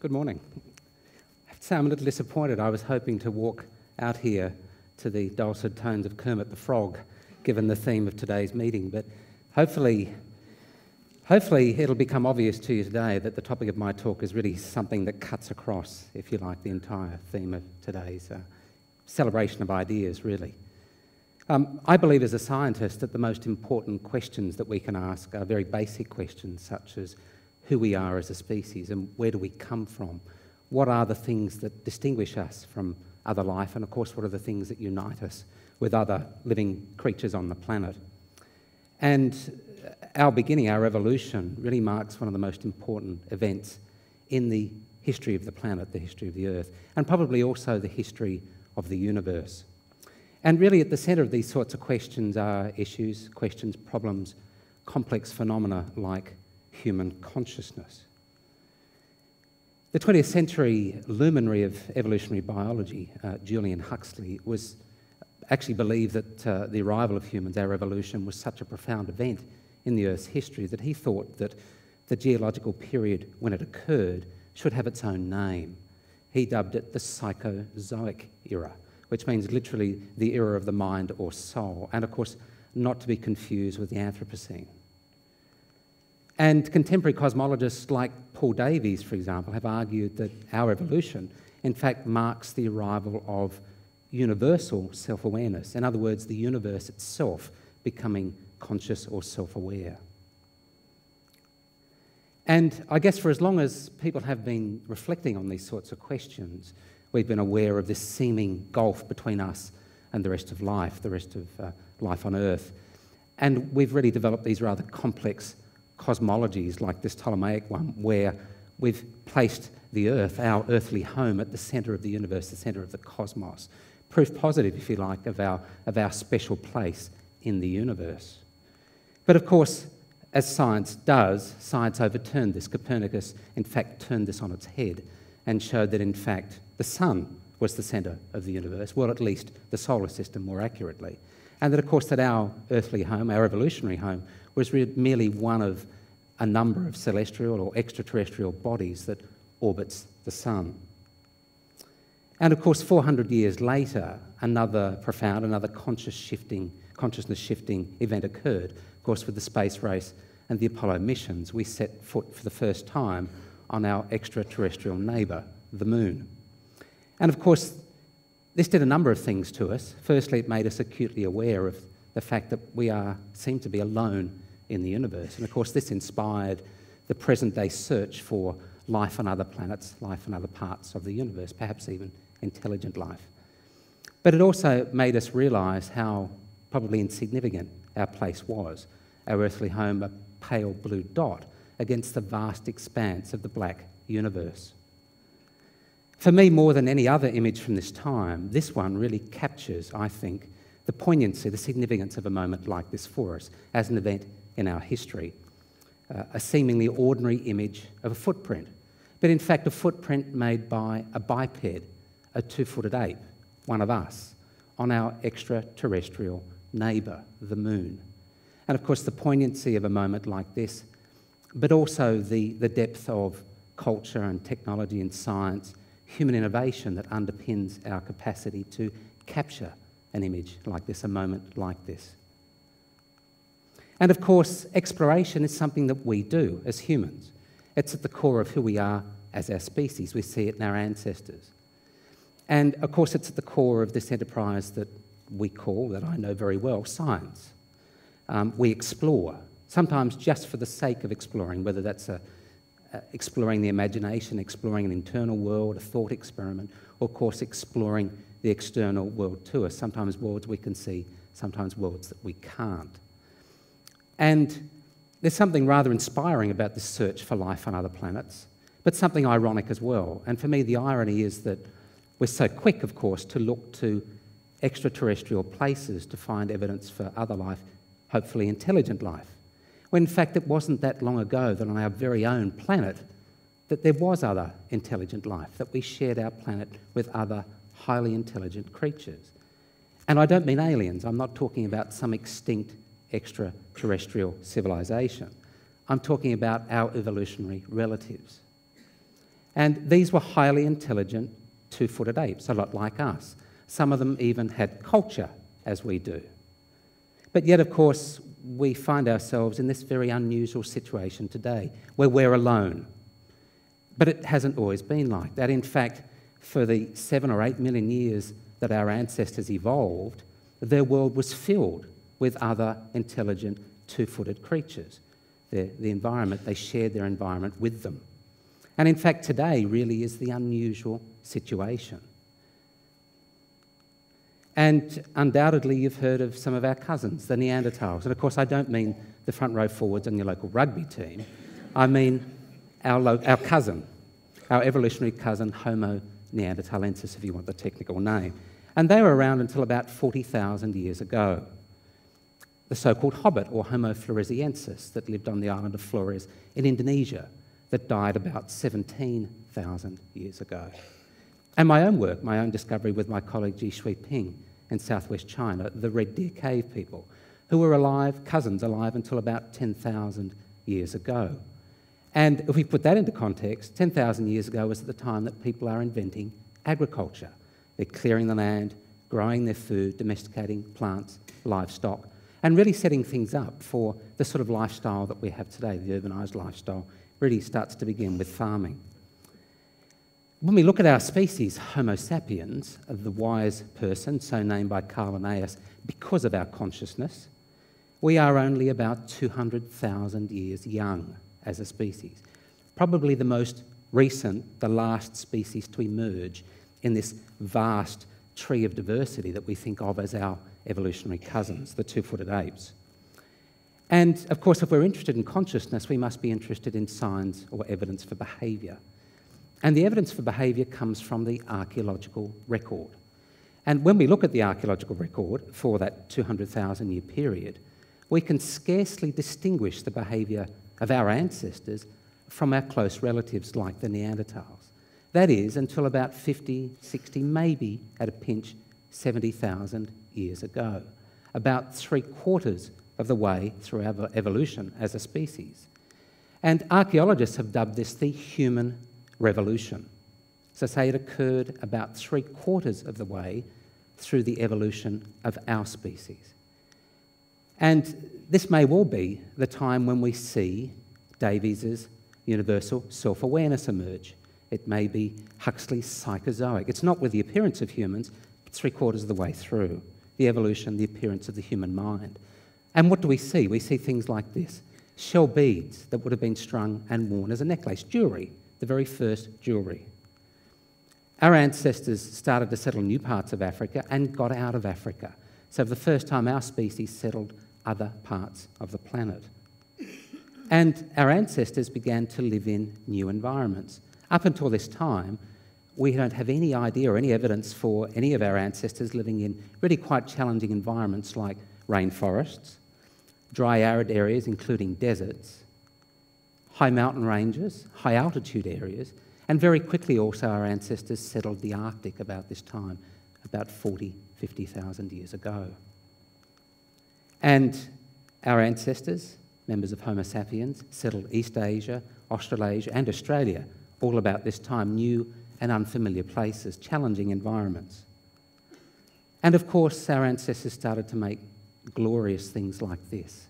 Good morning. I have to say I'm a little disappointed. I was hoping to walk out here to the dulcet tones of Kermit the Frog, given the theme of today's meeting, but hopefully it'll become obvious to you today that the topic of my talk is really something that cuts across, if you like, the entire theme of today's celebration of ideas, really. I believe as a scientist that the most important questions that we can ask are very basic questions, such as who we are as a species and where do we come from? What are the things that distinguish us from other life? And of course, what are the things that unite us with other living creatures on the planet? And our beginning, our evolution, really marks one of the most important events in the history of the planet, the history of the Earth, and probably also the history of the universe. And really at the centre of these sorts of questions are issues, questions, problems, complex phenomena like human consciousness. The 20th century luminary of evolutionary biology, Julian Huxley, actually believed that the arrival of humans, our evolution, was such a profound event in the Earth's history that he thought that the geological period when it occurred should have its own name. He dubbed it the Psychozoic Era, which means literally the era of the mind or soul, and of course not to be confused with the Anthropocene. And contemporary cosmologists like Paul Davies, for example, have argued that our evolution, in fact, marks the arrival of universal self-awareness. In other words, the universe itself becoming conscious or self-aware. And I guess for as long as people have been reflecting on these sorts of questions, we've been aware of this seeming gulf between us and the rest of life, the rest of life on Earth. And we've really developed these rather complex cosmologies like this Ptolemaic one, where we've placed the Earth, our earthly home, at the centre of the universe, the centre of the cosmos. Proof positive, if you like, of our special place in the universe. But of course, as science does, science overturned this. Copernicus, in fact, turned this on its head and showed that, in fact, the sun was the centre of the universe, well, at least the solar system more accurately. And that, of course, that our earthly home, our evolutionary home, was merely one of a number of celestial or extraterrestrial bodies that orbits the sun. And of course, 400 years later, another profound, another consciousness-shifting event occurred. Of course, with the space race and the Apollo missions, we set foot for the first time on our extraterrestrial neighbour, the moon. And of course, this did a number of things to us. Firstly, it made us acutely aware of the fact that we seem to be alone in the universe. And of course, this inspired the present-day search for life on other planets, life on other parts of the universe, perhaps even intelligent life. But it also made us realise how probably insignificant our place was, our earthly home, a pale blue dot against the vast expanse of the black universe. For me, more than any other image from this time, this one really captures, I think, the poignancy, the significance of a moment like this for us as an event in our history. A seemingly ordinary image of a footprint, but in fact a footprint made by a biped, a two-footed ape, one of us, on our extraterrestrial neighbour, the moon. And of course the poignancy of a moment like this, but also the depth of culture and technology and science, human innovation that underpins our capacity to capture an image like this, a moment like this. And of course, exploration is something that we do as humans. It's at the core of who we are as our species. We see it in our ancestors. And of course, it's at the core of this enterprise that we call, that I know very well, science. We explore, sometimes just for the sake of exploring, whether that's exploring the imagination, exploring an internal world, a thought experiment, or of course, exploring the external world to us, sometimes worlds we can see, sometimes worlds that we can't. And there's something rather inspiring about this search for life on other planets, but something ironic as well. And for me, the irony is that we're so quick, of course, to look to extraterrestrial places to find evidence for other life, hopefully intelligent life, when in fact it wasn't that long ago that on our very own planet that there was other intelligent life, that we shared our planet with other highly intelligent creatures. And I don't mean aliens. I'm not talking about some extinct extraterrestrial civilization. I'm talking about our evolutionary relatives. And these were highly intelligent two-footed apes, a lot like us. Some of them even had culture, as we do. But yet, of course, we find ourselves in this very unusual situation today, where we're alone. But it hasn't always been like that. In fact, for the 7 or 8 million years that our ancestors evolved, their world was filled with other intelligent two-footed creatures. The environment, they shared their environment with them. And in fact, today really is the unusual situation. And undoubtedly, you've heard of some of our cousins, the Neanderthals. And of course, I don't mean the front row forwards on your local rugby team. I mean our evolutionary cousin, Homo Neanderthalensis, if you want the technical name. And they were around until about 40,000 years ago. The so-called hobbit, or Homo floresiensis, that lived on the island of Flores in Indonesia, that died about 17,000 years ago. And my own work, my own discovery with my colleague Ji Shui Ping in southwest China, the Red Deer Cave people, who were alive, cousins alive, until about 10,000 years ago. And if we put that into context, 10,000 years ago was at the time that people are inventing agriculture. They're clearing the land, growing their food, domesticating plants, livestock, and really setting things up for the sort of lifestyle that we have today, the urbanised lifestyle, really starts to begin with farming. When we look at our species, Homo sapiens, the wise person, so named by Carl Linnaeus because of our consciousness, we are only about 200,000 years young as a species. Probably the most recent, the last species to emerge in this vast tree of diversity that we think of as our evolutionary cousins, the two-footed apes. And of course, if we're interested in consciousness, we must be interested in signs or evidence for behaviour. And the evidence for behaviour comes from the archaeological record. And when we look at the archaeological record for that 200,000-year period, we can scarcely distinguish the behaviour of our ancestors from our close relatives like the Neanderthals. That is, until about 50, 60, maybe at a pinch, 70,000 years ago, about three-quarters of the way through our evolution as a species. And archaeologists have dubbed this the human revolution. So say it occurred about three-quarters of the way through the evolution of our species. And this may well be the time when we see Davies's universal self-awareness emerge. It may be Huxley's psychozoic. It's not with the appearance of humans, but three-quarters of the way through the evolution, the appearance of the human mind. And what do we see? We see things like this. Shell beads that would have been strung and worn as a necklace, jewellery, the very first jewellery. Our ancestors started to settle new parts of Africa and got out of Africa. So for the first time, our species settled other parts of the planet. And our ancestors began to live in new environments. Up until this time, we don't have any idea or any evidence for any of our ancestors living in really quite challenging environments like rainforests, dry arid areas including deserts, high mountain ranges, high altitude areas, and very quickly also our ancestors settled the Arctic about this time, about 40, 50,000 years ago. And our ancestors, members of Homo sapiens, settled East Asia, Australasia and Australia all about this time, new and unfamiliar places, challenging environments. And of course, our ancestors started to make glorious things like this.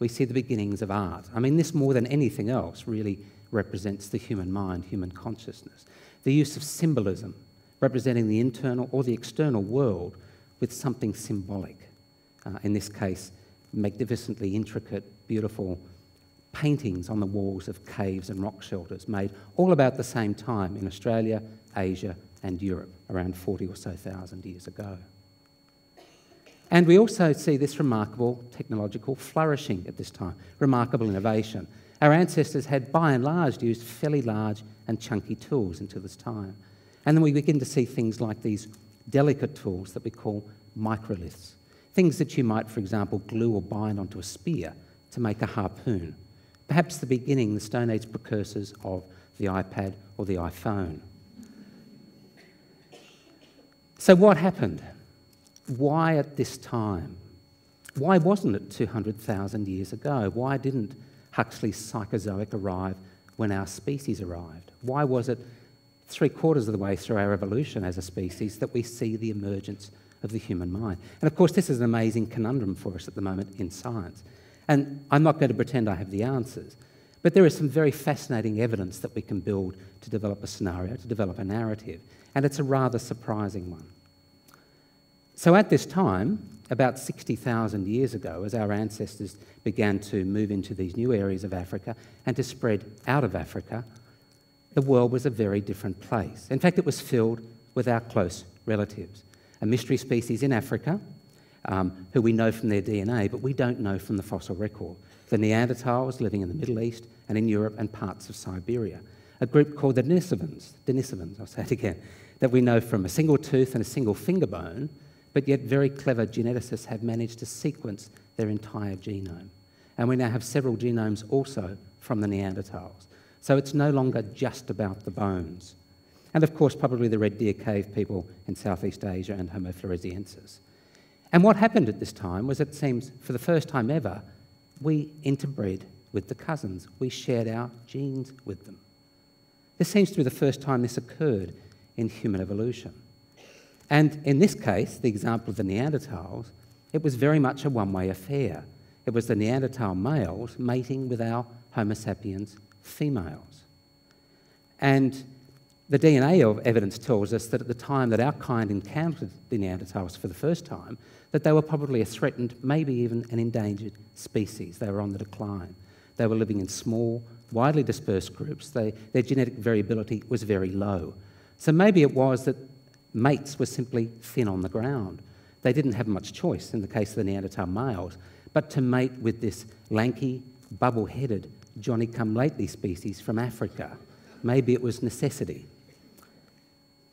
We see the beginnings of art. I mean, this more than anything else really represents the human mind, human consciousness. The use of symbolism, representing the internal or the external world with something symbolic. In this case, magnificently intricate, beautiful paintings on the walls of caves and rock shelters made all about the same time in Australia, Asia and Europe, around 40 or so thousand years ago. And we also see this remarkable technological flourishing at this time, remarkable innovation. Our ancestors had, by and large, used fairly large and chunky tools until this time. And then we begin to see things like these delicate tools that we call microliths, things that you might, for example, glue or bind onto a spear to make a harpoon. Perhaps the beginning, the Stone Age precursors of the iPad or the iPhone. So what happened? Why at this time? Why wasn't it 200,000 years ago? Why didn't Huxley's psychozoic arrive when our species arrived? Why was it 3/4 of the way through our evolution as a species that we see the emergence of the human mind. And of course, this is an amazing conundrum for us at the moment in science. And I'm not going to pretend I have the answers, but there is some very fascinating evidence that we can build to develop a scenario, to develop a narrative, and it's a rather surprising one. So at this time, about 60,000 years ago, as our ancestors began to move into these new areas of Africa and to spread out of Africa, the world was a very different place. In fact, it was filled with our close relatives, a mystery species in Africa, who we know from their DNA, but we don't know from the fossil record. The Neanderthals living in the Middle East and in Europe and parts of Siberia. A group called the Denisovans, I'll say it again, that we know from a single tooth and a single finger bone, but yet very clever geneticists have managed to sequence their entire genome. And we now have several genomes also from the Neanderthals. So it's no longer just about the bones. And of course, probably the Red Deer Cave people in Southeast Asia and Homo floresiensis. And what happened at this time was, it seems, for the first time ever, we interbred with the cousins. We shared our genes with them. This seems to be the first time this occurred in human evolution. And in this case, the example of the Neanderthals, it was very much a one-way affair. It was the Neanderthal males mating with our Homo sapiens females. And the DNA evidence tells us that at the time that our kind encountered the Neanderthals for the first time, that they were probably a threatened, maybe even an endangered species. They were on the decline. They were living in small, widely dispersed groups. Their genetic variability was very low. So maybe it was that mates were simply thin on the ground. They didn't have much choice in the case of the Neanderthal males, but to mate with this lanky, bubble-headed, Johnny-come-lately species from Africa. Maybe it was necessity.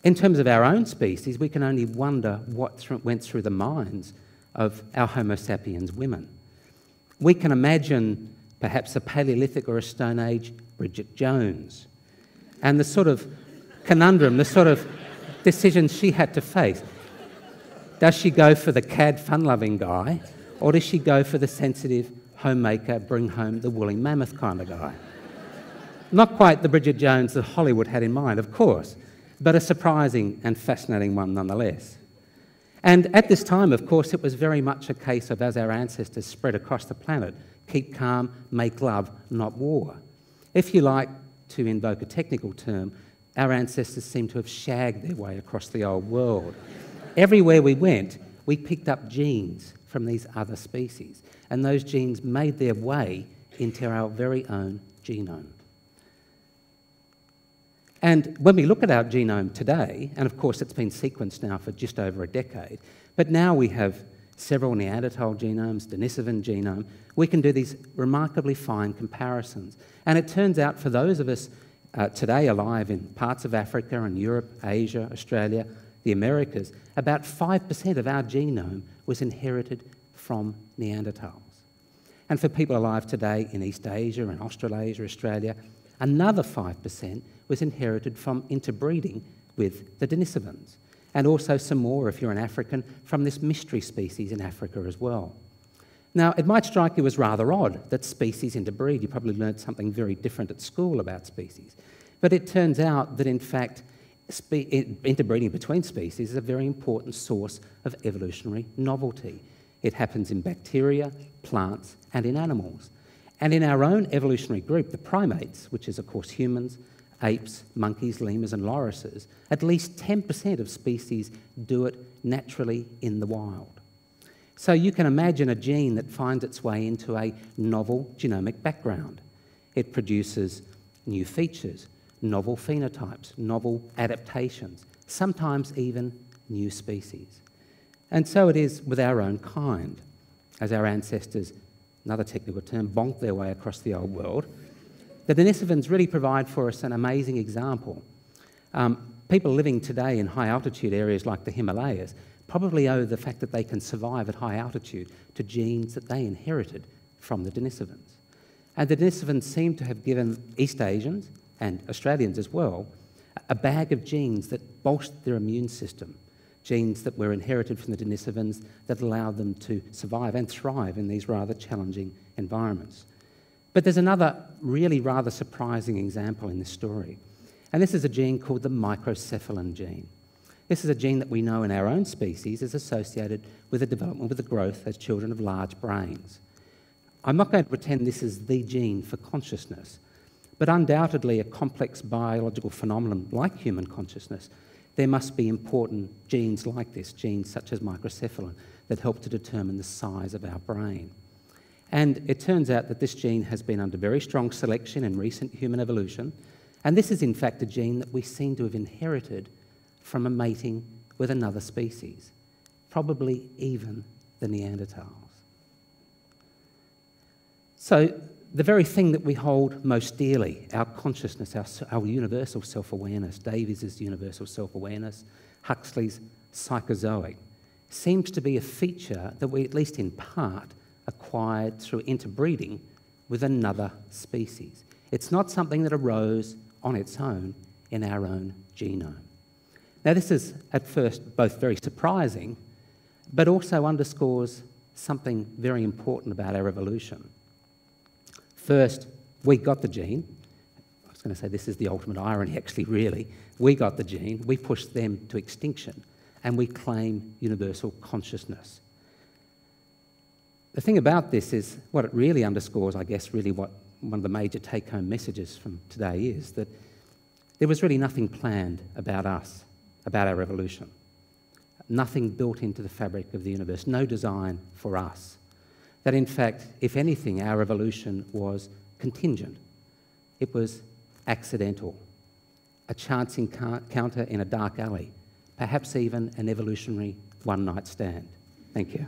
In terms of our own species, we can only wonder what went through the minds of our Homo sapiens women. We can imagine perhaps a Paleolithic or a Stone Age Bridget Jones and the sort of conundrum, the sort of decision she had to face. Does she go for the cad fun-loving guy, or does she go for the sensitive homemaker, bring home the woolly mammoth kind of guy? Not quite the Bridget Jones that Hollywood had in mind, of course, but a surprising and fascinating one nonetheless. And at this time, of course, it was very much a case of, as our ancestors spread across the planet, keep calm, make love, not war. If you like to invoke a technical term, our ancestors seem to have shagged their way across the old world. Everywhere we went, we picked up genes from these other species, and those genes made their way into our very own genome. And when we look at our genome today, and of course it's been sequenced now for just over a decade, but now we have several Neanderthal genomes, Denisovan genome, we can do these remarkably fine comparisons. And it turns out for those of us today alive in parts of Africa and Europe, Asia, Australia, the Americas, about 5% of our genome was inherited from Neanderthals. And for people alive today in East Asia and Australasia, Australia, another 5% was inherited from interbreeding with the Denisovans, and also some more, if you're an African, from this mystery species in Africa as well. Now, it might strike you as rather odd that species interbreed. You probably learned something very different at school about species. But it turns out that, in fact, interbreeding between species is a very important source of evolutionary novelty. It happens in bacteria, plants, and in animals. And in our own evolutionary group, the primates, which is, of course, humans, apes, monkeys, lemurs, and lorises, at least 10% of species do it naturally in the wild. So you can imagine a gene that finds its way into a novel genomic background. It produces new features, novel phenotypes, novel adaptations, sometimes even new species. And so it is with our own kind, as our ancestors, another technical term, bonked their way across the old world. The Denisovans really provide for us an amazing example. People living today in high-altitude areas like the Himalayas probably owe the fact that they can survive at high altitude to genes that they inherited from the Denisovans. And the Denisovans seem to have given East Asians, and Australians as well, a bag of genes that bolstered their immune system, genes that were inherited from the Denisovans that allowed them to survive and thrive in these rather challenging environments. But there's another really rather surprising example in this story. And this is a gene called the microcephalin gene. This is a gene that we know in our own species is associated with the development, with the growth as children of large brains. I'm not going to pretend this is the gene for consciousness, but undoubtedly a complex biological phenomenon like human consciousness, there must be important genes like this, genes such as microcephalin, that help to determine the size of our brain. And it turns out that this gene has been under very strong selection in recent human evolution, and this is in fact a gene that we seem to have inherited from a mating with another species, probably even the Neanderthals. So the very thing that we hold most dearly, our consciousness, our universal self-awareness, Davies' universal self-awareness, Huxley's psychozoic, seems to be a feature that we, at least in part, acquired through interbreeding with another species. It's not something that arose on its own in our own genome. Now, this is at first both very surprising, but also underscores something very important about our evolution. First, we got the gene. I was going to say this is the ultimate irony, actually, really. We got the gene, we pushed them to extinction, and we claim universal consciousness. The thing about this is what it really underscores, I guess, really what one of the major take-home messages from today is, that there was really nothing planned about us, about our evolution. Nothing built into the fabric of the universe, no design for us. That in fact, if anything, our evolution was contingent. It was accidental, a chance encounter in a dark alley, perhaps even an evolutionary one-night stand. Thank you.